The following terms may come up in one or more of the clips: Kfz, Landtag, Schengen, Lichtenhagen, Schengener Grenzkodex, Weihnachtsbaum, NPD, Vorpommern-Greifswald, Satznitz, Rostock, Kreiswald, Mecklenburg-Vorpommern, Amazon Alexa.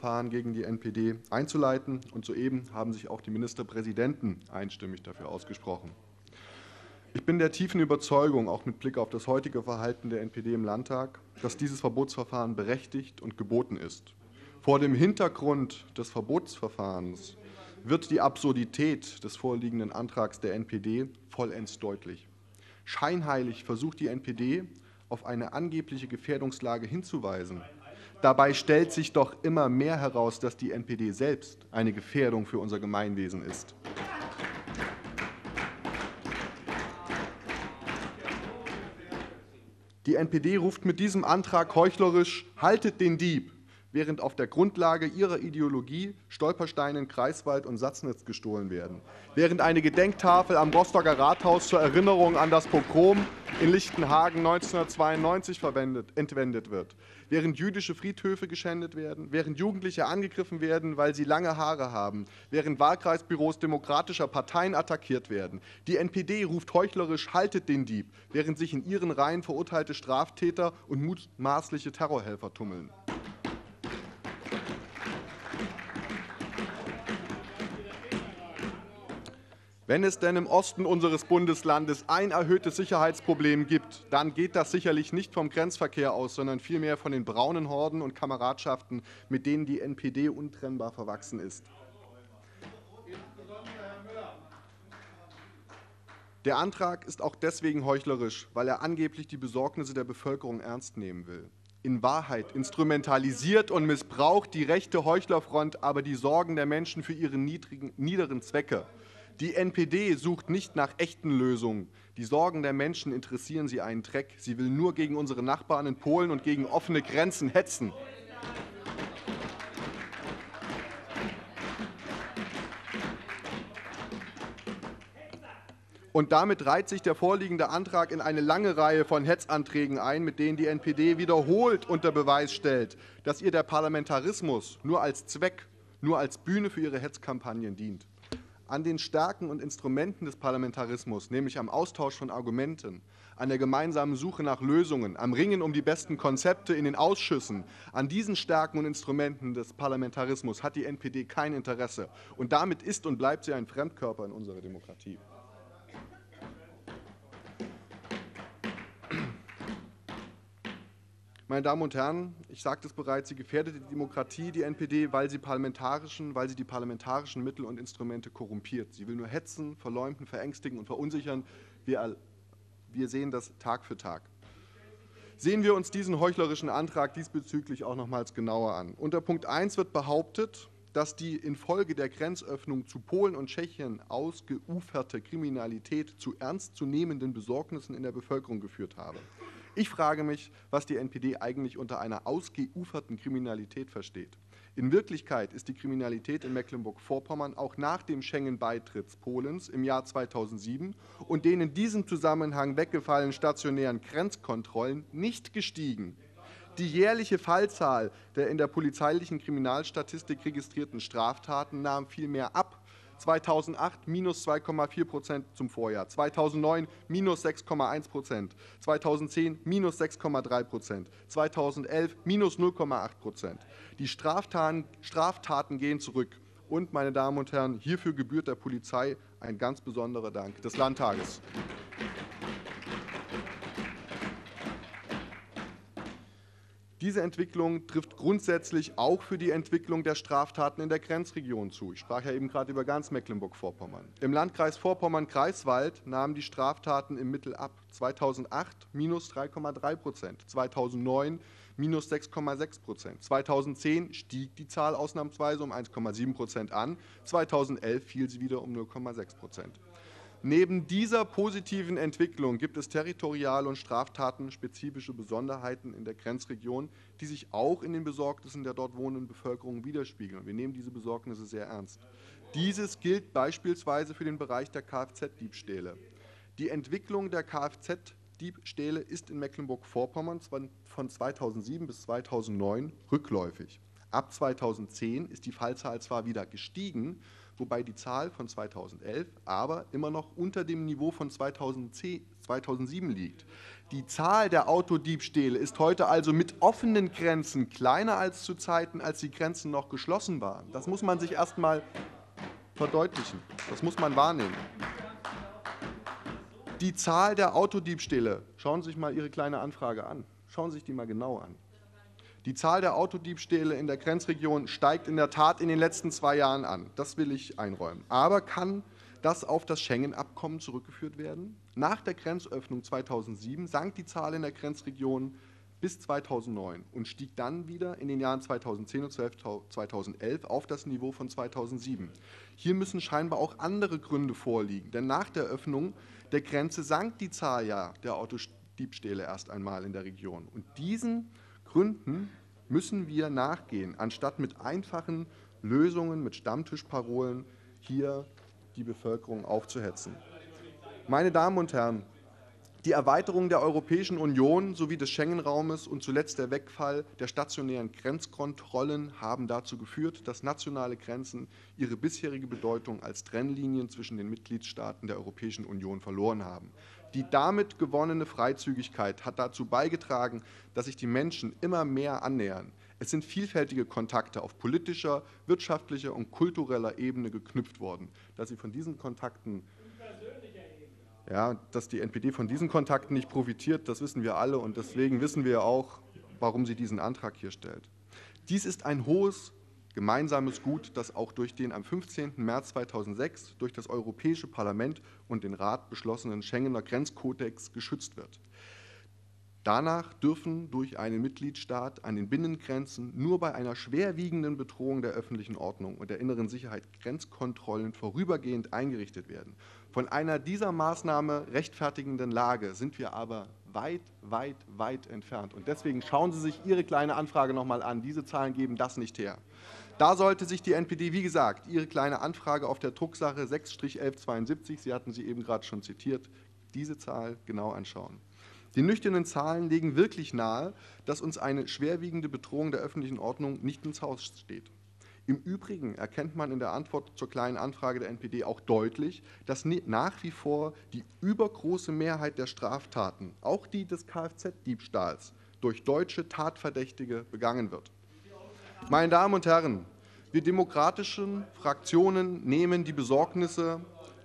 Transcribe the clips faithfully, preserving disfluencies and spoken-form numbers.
Verfahren gegen die N P D einzuleiten, und soeben haben sich auch die Ministerpräsidenten einstimmig dafür ausgesprochen. Ich bin der tiefen Überzeugung, auch mit Blick auf das heutige Verhalten der N P D im Landtag, dass dieses Verbotsverfahren berechtigt und geboten ist. Vor dem Hintergrund des Verbotsverfahrens wird die Absurdität des vorliegenden Antrags der N P D vollends deutlich. Scheinheilig versucht die N P D, auf eine angebliche Gefährdungslage hinzuweisen. Dabei stellt sich doch immer mehr heraus, dass die N P D selbst eine Gefährdung für unser Gemeinwesen ist. Die N P D ruft mit diesem Antrag heuchlerisch: Haltet den Dieb! Während auf der Grundlage ihrer Ideologie Stolpersteine in Kreiswald und Satznitz gestohlen werden, während eine Gedenktafel am Rostocker Rathaus zur Erinnerung an das Pogrom in Lichtenhagen neunzehnhundertzweiundneunzig verwendet, entwendet wird, während jüdische Friedhöfe geschändet werden, während Jugendliche angegriffen werden, weil sie lange Haare haben, während Wahlkreisbüros demokratischer Parteien attackiert werden. Die N P D ruft heuchlerisch: Haltet den Dieb, während sich in ihren Reihen verurteilte Straftäter und mutmaßliche Terrorhelfer tummeln. Wenn es denn im Osten unseres Bundeslandes ein erhöhtes Sicherheitsproblem gibt, dann geht das sicherlich nicht vom Grenzverkehr aus, sondern vielmehr von den braunen Horden und Kameradschaften, mit denen die N P D untrennbar verwachsen ist. Der Antrag ist auch deswegen heuchlerisch, weil er angeblich die Besorgnisse der Bevölkerung ernst nehmen will. In Wahrheit instrumentalisiert und missbraucht die rechte Heuchlerfront aber die Sorgen der Menschen für ihre niedrigen, niederen Zwecke. Die N P D sucht nicht nach echten Lösungen. Die Sorgen der Menschen interessieren sie einen Dreck. Sie will nur gegen unsere Nachbarn in Polen und gegen offene Grenzen hetzen. Und damit reiht sich der vorliegende Antrag in eine lange Reihe von Hetzanträgen ein, mit denen die N P D wiederholt unter Beweis stellt, dass ihr der Parlamentarismus nur als Zweck, nur als Bühne für ihre Hetzkampagnen dient. An den Stärken und Instrumenten des Parlamentarismus, nämlich am Austausch von Argumenten, an der gemeinsamen Suche nach Lösungen, am Ringen um die besten Konzepte in den Ausschüssen, an diesen Stärken und Instrumenten des Parlamentarismus hat die N P D kein Interesse. Und damit ist und bleibt sie ein Fremdkörper in unserer Demokratie. Meine Damen und Herren, ich sagte es bereits, sie gefährdet die Demokratie, die N P D, weil sie, parlamentarischen, weil sie die parlamentarischen Mittel und Instrumente korrumpiert. Sie will nur hetzen, verleumden, verängstigen und verunsichern. Wir, wir sehen das Tag für Tag. Sehen wir uns diesen heuchlerischen Antrag diesbezüglich auch nochmals genauer an. Unter Punkt eins wird behauptet, dass die infolge der Grenzöffnung zu Polen und Tschechien ausgeuferte Kriminalität zu ernstzunehmenden Besorgnissen in der Bevölkerung geführt habe. Ich frage mich, was die N P D eigentlich unter einer ausgeuferten Kriminalität versteht. In Wirklichkeit ist die Kriminalität in Mecklenburg-Vorpommern auch nach dem Schengen-Beitritt Polens im Jahr zweitausendsieben und den in diesem Zusammenhang weggefallenen stationären Grenzkontrollen nicht gestiegen. Die jährliche Fallzahl der in der polizeilichen Kriminalstatistik registrierten Straftaten nahm vielmehr ab. zweitausendacht minus zwei Komma vier Prozent zum Vorjahr, zweitausendneun minus sechs Komma eins Prozent, zweitausendzehn minus sechs Komma drei Prozent, zweitausendelf minus null Komma acht Prozent. Die Straftaten, Straftaten gehen zurück. Und, meine Damen und Herren, hierfür gebührt der Polizei ein ganz besonderer Dank des Landtages. Diese Entwicklung trifft grundsätzlich auch für die Entwicklung der Straftaten in der Grenzregion zu. Ich sprach ja eben gerade über ganz Mecklenburg-Vorpommern. Im Landkreis Vorpommern-Greifswald nahmen die Straftaten im Mittel ab. zweitausendacht minus drei Komma drei Prozent, zweitausendneun minus sechs Komma sechs Prozent, zweitausendzehn stieg die Zahl ausnahmsweise um eins Komma sieben Prozent an, zweitausendelf fiel sie wieder um null Komma sechs Prozent. Neben dieser positiven Entwicklung gibt es territorial- und straftatenspezifische Besonderheiten in der Grenzregion, die sich auch in den Besorgnissen der dort wohnenden Bevölkerung widerspiegeln. Wir nehmen diese Besorgnisse sehr ernst. Dieses gilt beispielsweise für den Bereich der Kfz-Diebstähle. Die Entwicklung der Kfz-Diebstähle ist in Mecklenburg-Vorpommern von zweitausendsieben bis zweitausendneun rückläufig. Ab zweitausendzehn ist die Fallzahl zwar wieder gestiegen, wobei die Zahl von zweitausendelf aber immer noch unter dem Niveau von zweitausendsieben liegt. Die Zahl der Autodiebstähle ist heute also mit offenen Grenzen kleiner als zu Zeiten, als die Grenzen noch geschlossen waren. Das muss man sich erst einmal verdeutlichen. Das muss man wahrnehmen. Die Zahl der Autodiebstähle, schauen Sie sich mal Ihre kleine Anfrage an. Schauen Sie sich die mal genau an. Die Zahl der Autodiebstähle in der Grenzregion steigt in der Tat in den letzten zwei Jahren an. Das will ich einräumen. Aber kann das auf das Schengen-Abkommen zurückgeführt werden? Nach der Grenzöffnung zweitausendsieben sank die Zahl in der Grenzregion bis zweitausendneun und stieg dann wieder in den Jahren zweitausendzehn und zweitausendelf auf das Niveau von zweitausendsieben. Hier müssen scheinbar auch andere Gründe vorliegen, denn nach der Öffnung der Grenze sank die Zahl ja der Autodiebstähle erst einmal in der Region. Und diesen Gründen müssen wir nachgehen, anstatt mit einfachen Lösungen, mit Stammtischparolen hier die Bevölkerung aufzuhetzen. Meine Damen und Herren, die Erweiterung der Europäischen Union sowie des Schengen-Raumes und zuletzt der Wegfall der stationären Grenzkontrollen haben dazu geführt, dass nationale Grenzen ihre bisherige Bedeutung als Trennlinien zwischen den Mitgliedstaaten der Europäischen Union verloren haben. Die damit gewonnene Freizügigkeit hat dazu beigetragen, dass sich die Menschen immer mehr annähern. Es sind vielfältige Kontakte auf politischer, wirtschaftlicher und kultureller Ebene geknüpft worden. Dass sie von diesen Kontakten Ja, dass die N P D von diesen Kontakten nicht profitiert, das wissen wir alle, und deswegen wissen wir auch, warum sie diesen Antrag hier stellt. Dies ist ein hohes gemeinsames Gut, das auch durch den am fünfzehnten März zweitausendsechs durch das Europäische Parlament und den Rat beschlossenen Schengener Grenzkodex geschützt wird. Danach dürfen durch einen Mitgliedstaat an den Binnengrenzen nur bei einer schwerwiegenden Bedrohung der öffentlichen Ordnung und der inneren Sicherheit Grenzkontrollen vorübergehend eingerichtet werden. Von einer dieser Maßnahme rechtfertigenden Lage sind wir aber weit, weit, weit entfernt. Und deswegen schauen Sie sich Ihre kleine Anfrage noch mal an. Diese Zahlen geben das nicht her. Da sollte sich die N P D, wie gesagt, Ihre kleine Anfrage auf der Drucksache sechs elf zweiundsiebzig, Sie hatten sie eben gerade schon zitiert, diese Zahl genau anschauen. Die nüchternen Zahlen legen wirklich nahe, dass uns eine schwerwiegende Bedrohung der öffentlichen Ordnung nicht ins Haus steht. Im Übrigen erkennt man in der Antwort zur Kleinen Anfrage der N P D auch deutlich, dass nach wie vor die übergroße Mehrheit der Straftaten, auch die des Kfz-Diebstahls, durch deutsche Tatverdächtige begangen wird. Meine Damen und Herren, wir demokratischen Fraktionen nehmen die Besorgnisse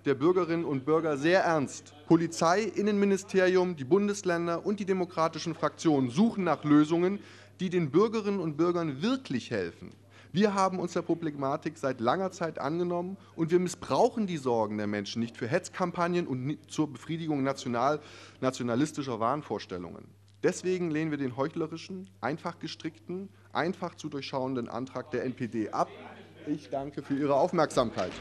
der Bürgerinnen und Bürger sehr ernst. Polizei, Innenministerium, die Bundesländer und die demokratischen Fraktionen suchen nach Lösungen, die den Bürgerinnen und Bürgern wirklich helfen. Wir haben uns der Problematik seit langer Zeit angenommen, und wir missbrauchen die Sorgen der Menschen nicht für Hetzkampagnen und zur Befriedigung national, nationalistischer Wahnvorstellungen. Deswegen lehnen wir den heuchlerischen, einfach gestrickten, einfach zu durchschauenden Antrag der N P D ab. Ich danke für Ihre Aufmerksamkeit.